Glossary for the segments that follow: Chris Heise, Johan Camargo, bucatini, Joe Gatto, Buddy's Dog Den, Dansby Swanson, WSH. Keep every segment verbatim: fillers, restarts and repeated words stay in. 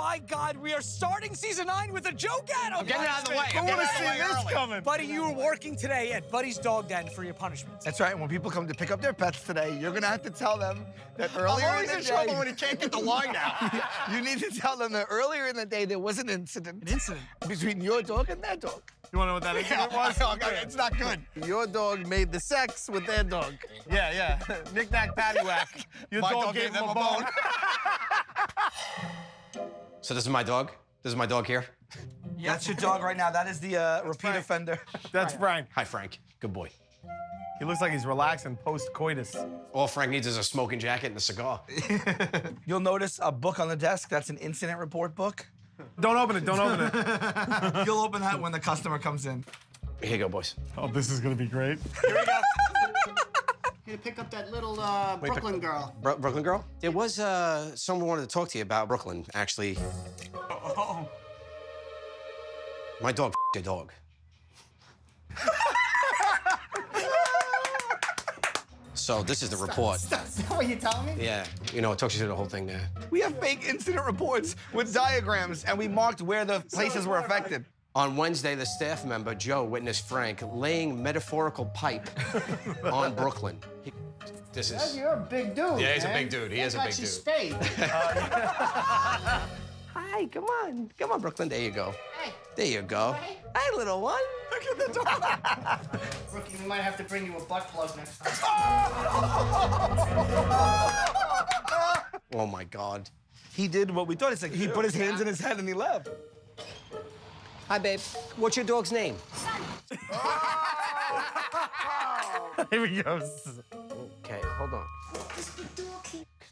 my God, we are starting season nine with a Joe Gatto. Get it out of the way. I want to see this coming. Buddy, you were working today at Buddy's Dog Den for your punishment. That's right. And when people come to pick up their pets today, you're going to have to tell them that earlier in the day. I'm always in trouble when he can't get the line out. You need to tell them that earlier in the day there was an incident. An incident? Between your dog and their dog. You want to know what that incident was? Yeah, it's not good. Your dog made the sex with their dog. Yeah, yeah. Knick-knack, paddywhack. Your dog, dog gave them a bone. So this is my dog? This is my dog here? Yeah. That's your dog right now. That is the uh, repeat Frank. offender. That's Frank. Hi, Frank. Good boy. He looks like he's relaxing post-coitus. All Frank needs is a smoking jacket and a cigar. You'll notice a book on the desk. That's an incident report book. Don't open it. Don't open it. You'll open that when the customer comes in. Here you go, boys. Oh, this is going to be great. Here we go. You're going to pick up that little uh, Wait, Brooklyn pick, girl. Bro Brooklyn girl? There was uh, someone wanted to talk to you about Brooklyn, actually. Oh. My dog f***ed your dog. So this is the stop, report. Stop, stop. What you telling me? Yeah, you know, it talks you through the whole thing there. We have fake incident reports with diagrams, and we marked where the places so were affected. On Wednesday, the staff member, Joe, witnessed Frank laying metaphorical pipe on Brooklyn. He, this is... You're a big dude, Yeah, he's man. a big dude. He is a big dude. Spade. Hi, come on. Come on, Brooklyn. There you go. Hey. There you go. Hey, hey little one. Look at the dog. Brooklyn, we might have to bring you a butt plug next time. Oh, my God. He did what we thought. It's like he put his hands yeah. in his head and he left. Hi, babe. What's your dog's name? Son. Oh. Here he goes. Okay, hold on.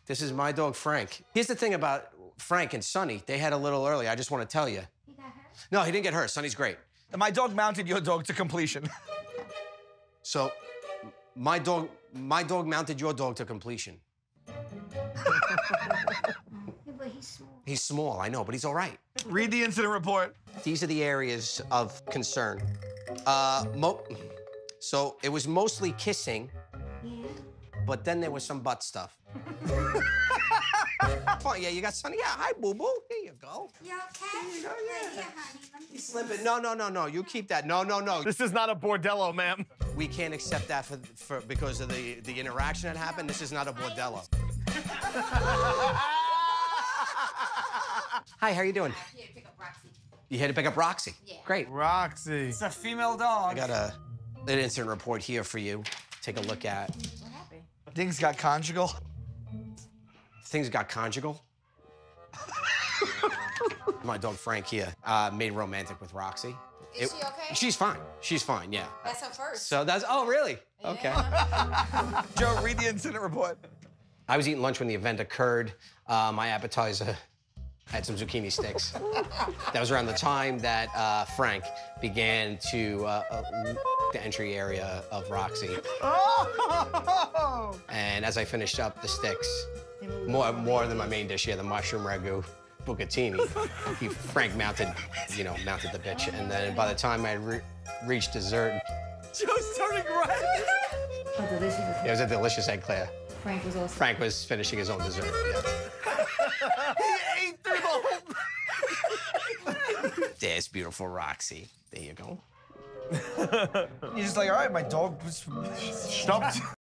This is my dog, Frank. Here's the thing about Frank and Sonny. They had a little early. I just want to tell you. He got hurt? No, he didn't get hurt. Sonny's great. My dog mounted your dog to completion. So, my dog, my dog mounted your dog to completion. He's small. He's small, I know, but he's all right. Read the incident report. These are the areas of concern. Uh, mo so it was mostly kissing, yeah. but then there was some butt stuff. Oh, yeah, you got Sonny? Yeah, hi, boo-boo. Here you go. You okay? Here you go, yeah. Here, honey. Let me slip it. No, no, no, no. You keep that. No, no, no. This is not a bordello, ma'am. We can't accept that for, for because of the, the interaction that happened. This is not a bordello. Hi, how are you doing? I'm here to pick up Roxy. You here to pick up Roxy? Yeah. Great. Roxy. It's a female dog. I got a, an incident report here for you. Take a look at. What happened? Things got conjugal. Things got conjugal. My dog Frank here uh, made romantic with Roxy. Is it, she okay? She's fine. She's fine, yeah. That's her first. So that's, oh, really? Yeah. Okay. Joe, read the incident report. I was eating lunch when the event occurred. Uh, my appetizer had some zucchini sticks. That was around the time that uh, Frank began to uh, uh, the entry area of Roxy. Oh! And as I finished up the sticks, more more than my main dish here, the mushroom ragu bucatini, he Frank mounted, you know, mounted the bitch. And then by the time I re reached dessert, Joe's turning red. Yeah, it was a delicious eclair. Frank was also. Frank was finishing his own dessert. Yeah. He ate through the whole. There's beautiful Roxy. There you go. You're just like, all right, my dog was. Stopped.